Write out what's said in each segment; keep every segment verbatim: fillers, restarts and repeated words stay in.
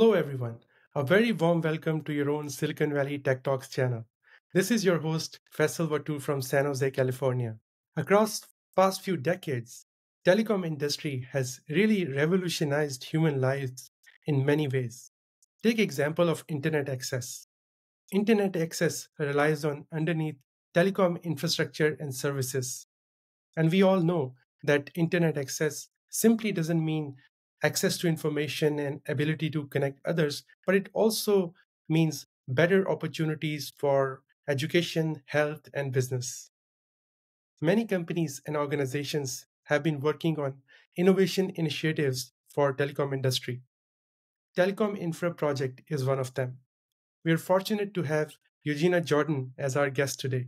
Hello everyone, a very warm welcome to your own Silicon Valley Tech Talks channel. This is your host, Faisal Wattoo from San Jose, California. Across the past few decades, telecom industry has really revolutionized human lives in many ways. Take example of internet access. Internet access relies on underneath telecom infrastructure and services. And we all know that internet access simply doesn't mean access to information and ability to connect others, but it also means better opportunities for education, health, and business. Many companies and organizations have been working on innovation initiatives for telecom industry. Telecom Infra Project is one of them. We are fortunate to have Eugenia Jordan as our guest today.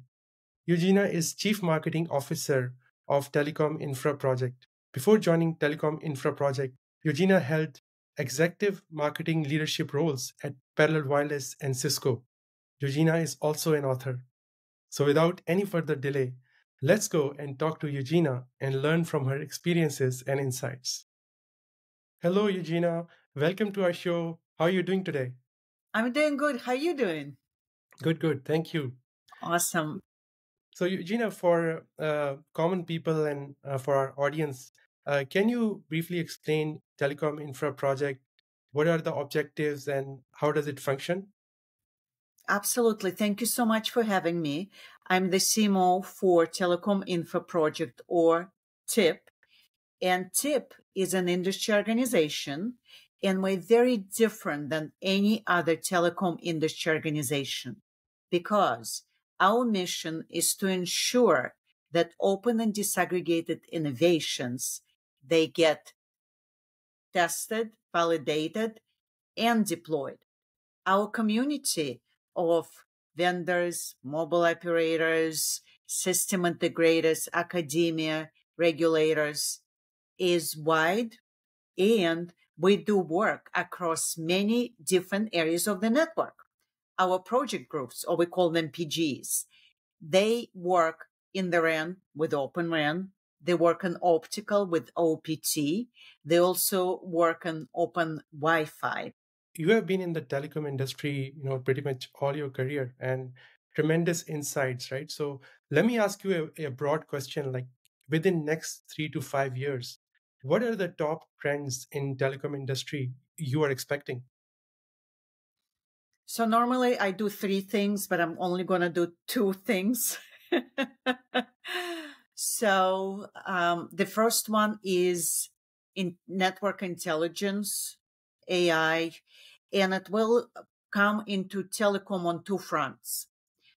Eugenia is Chief Marketing Officer of Telecom Infra Project. Before joining Telecom Infra Project, Eugenia held executive marketing leadership roles at Parallel Wireless and Cisco. Eugenia is also an author. So without any further delay, let's go and talk to Eugenia and learn from her experiences and insights. Hello, Eugenia. Welcome to our show. How are you doing today? I'm doing good. How are you doing? Good, good. Thank you. Awesome. So Eugenia, for uh, common people and uh, for our audience, Uh, can you briefly explain Telecom Infra Project? What are the objectives and how does it function? Absolutely. Thank you so much for having me. I'm the C M O for Telecom Infra Project, or T I P. And T I P is an industry organization, and we're very different than any other telecom industry organization because our mission is to ensure that open and disaggregated innovations, they get tested, validated, and deployed. Our community of vendors, mobile operators, system integrators, academia, regulators is wide, and we do work across many different areas of the network. Our project groups, or we call them P Gs, they work in the R A N with Open R A N. They work on optical with O P T. They also work on open Wi-Fi. You have been in the telecom industry, you know, pretty much all your career, and tremendous insights, right? So let me ask you a, a broad question, like within next three to five years, what are the top trends in telecom industry you are expecting? So normally I do three things, but I'm only going to do two things. So um, the first one is in network intelligence, A I, and it will come into telecom on two fronts.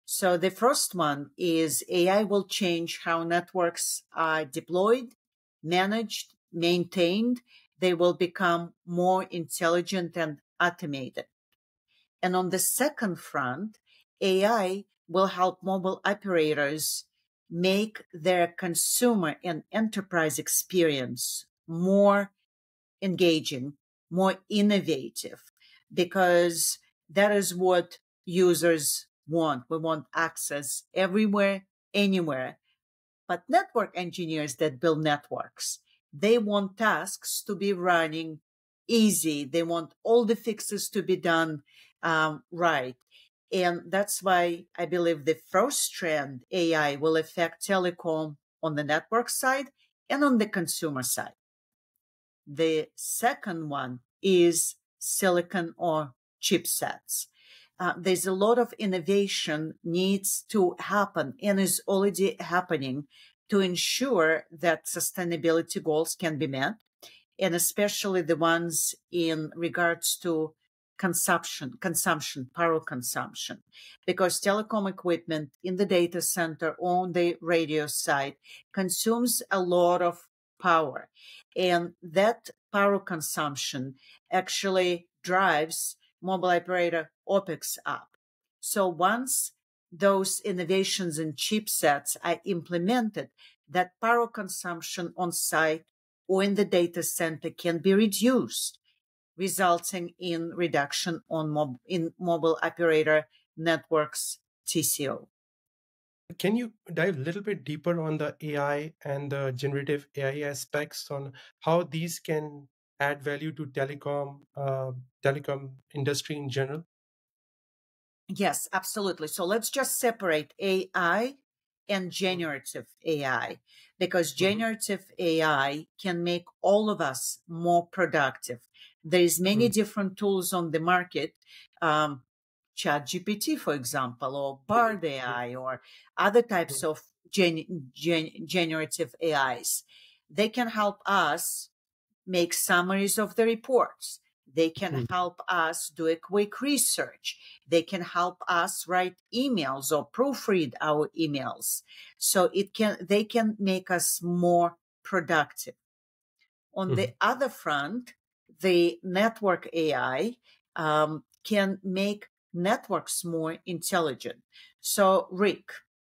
So the first one is A I will change how networks are deployed, managed, maintained. They will become more intelligent and automated. And on the second front, A I will help mobile operators make their consumer and enterprise experience more engaging, more innovative, because that is what users want. We want access everywhere, anywhere. But network engineers that build networks, they want tasks to be running easy. They want all the fixes to be done um, right. And that's why I believe the first trend, A I, will affect telecom on the network side and on the consumer side. The second one is silicon or chipsets. Uh, there's a lot of innovation needs to happen and is already happening to ensure that sustainability goals can be met, and especially the ones in regards to consumption, consumption, power consumption, because telecom equipment in the data center on the radio side consumes a lot of power. And that power consumption actually drives mobile operator OpEx up. So once those innovations in chipsets are implemented, that power consumption on site or in the data center can be reduced, resulting in reduction on mob in mobile operator networks T C O. Can you dive a little bit deeper on the A I and the generative A I aspects on how these can add value to telecom, uh, telecom industry in general? Yes, absolutely. So let's just separate A I and generative A I, because generative A I can make all of us more productive. There is many mm. different tools on the market, um, Chat G P T, for example, or Bard A I, or other types of gen gen generative A Is. They can help us make summaries of the reports. They can mm. help us do a quick research. They can help us write emails or proofread our emails. So it can, they can make us more productive. On mm. the other front, the network A I um, can make networks more intelligent. So R I C,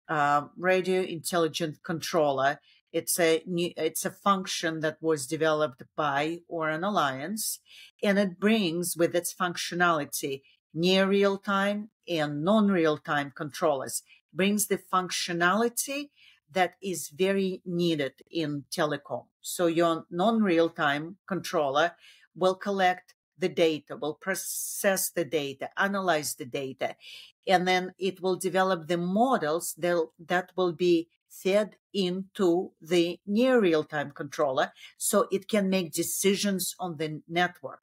uh, Radio Intelligent Controller, It's a new, it's a function that was developed by Oran Alliance, and it brings with its functionality near real time and non-real time controllers, brings the functionality that is very needed in telecom. So your non-real time controller will collect the data, will process the data, analyze the data, and then it will develop the models that, that will be fed into the near real-time controller, so it can make decisions on the network.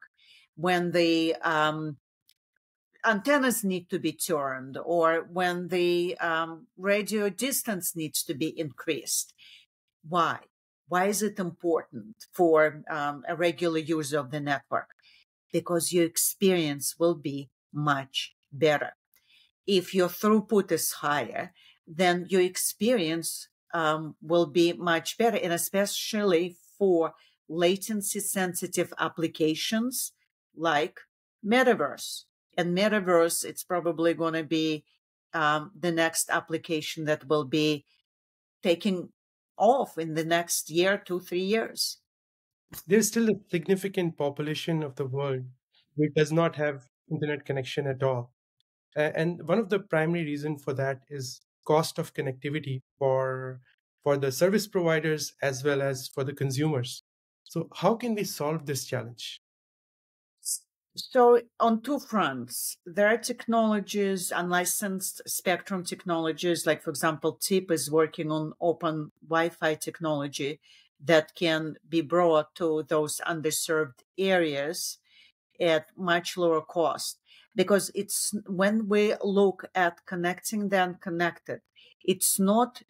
When the um, antennas need to be turned, or when the um, radio distance needs to be increased. Why? Why is it important for um, a regular user of the network? Because your experience will be much better. If your throughput is higher, then your experience um, will be much better, and especially for latency-sensitive applications like Metaverse. And Metaverse, it's probably going to be um, the next application that will be taking off in the next year, two, three years. There's still a significant population of the world which does not have internet connection at all. And one of the primary reasons for that is cost of connectivity for, for the service providers as well as for the consumers. So how can we solve this challenge? So on two fronts, there are technologies, unlicensed spectrum technologies, like, for example, T I P is working on open Wi-Fi technology that can be brought to those underserved areas at much lower cost. Because it's when we look at connecting the unconnected, it's not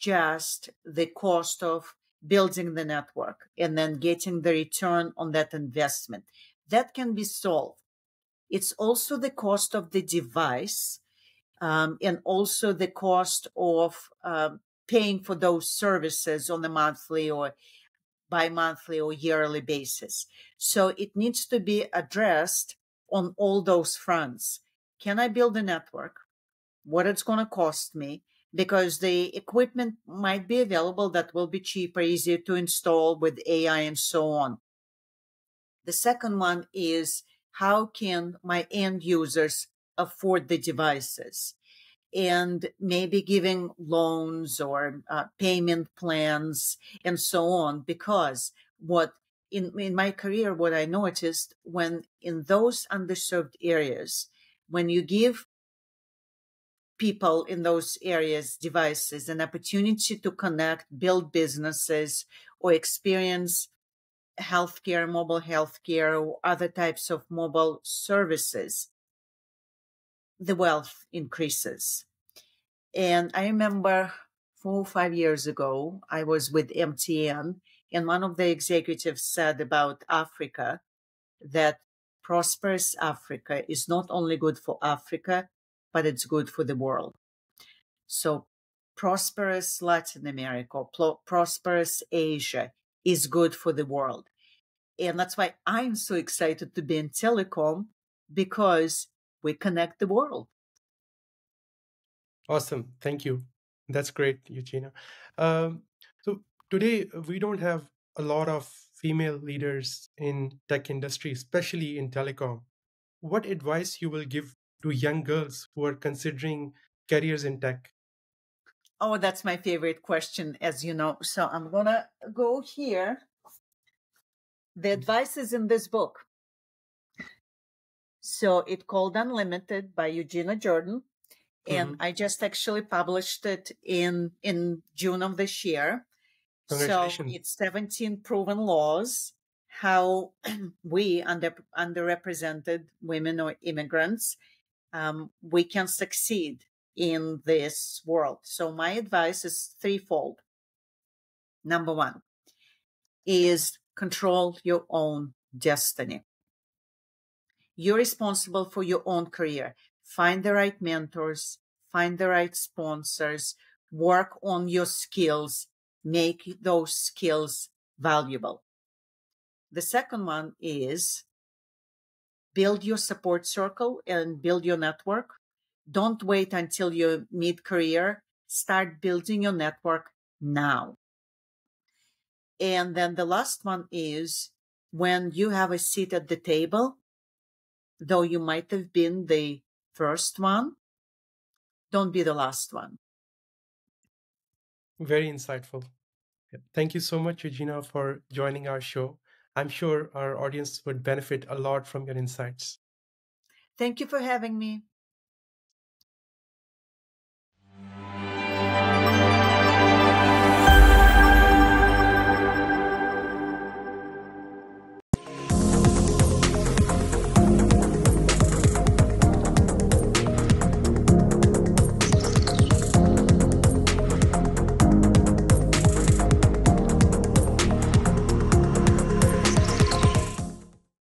just the cost of building the network and then getting the return on that investment. That can be solved. It's also the cost of the device um, and also the cost of uh, paying for those services on a monthly or bi-monthly or yearly basis. So it needs to be addressed on all those fronts. Can I build a network? What it's going to cost me? Because the equipment might be available that will be cheaper, easier to install with A I and so on. The second one is, how can my end users afford the devices? And maybe giving loans or uh, payment plans and so on, because what In, in my career, what I noticed, when in those underserved areas, when you give people in those areas devices, an opportunity to connect, build businesses, or experience healthcare, mobile healthcare, or other types of mobile services, the wealth increases. And I remember four or five years ago, I was with M T N, and one of the executives said about Africa that prosperous Africa is not only good for Africa, but it's good for the world. So prosperous Latin America, prosperous Asia is good for the world. And that's why I'm so excited to be in telecom, because we connect the world. Awesome. Thank you. That's great, Eugenia. Um, so today, we don't have a lot of female leaders in tech industry, especially in telecom. What advice you will give to young girls who are considering careers in tech? Oh, that's my favorite question, as you know. So I'm going to go here. The advice is in this book. So it's called Unlimited by Eugenia Jordan. And mm-hmm. I just actually published it in, in June of this year. So it's seventeen proven laws, how we under, underrepresented women or immigrants, um, we can succeed in this world. So my advice is threefold. Number one is control your own destiny. You're responsible for your own career. Find the right mentors, find the right sponsors, work on your skills, make those skills valuable. The second one is build your support circle and build your network. Don't wait until you're mid-career. Start building your network now. And then the last one is when you have a seat at the table, though you might have been the first one, don't be the last one. Very insightful. Thank you so much, Eugenia, for joining our show. I'm sure our audience would benefit a lot from your insights. Thank you for having me.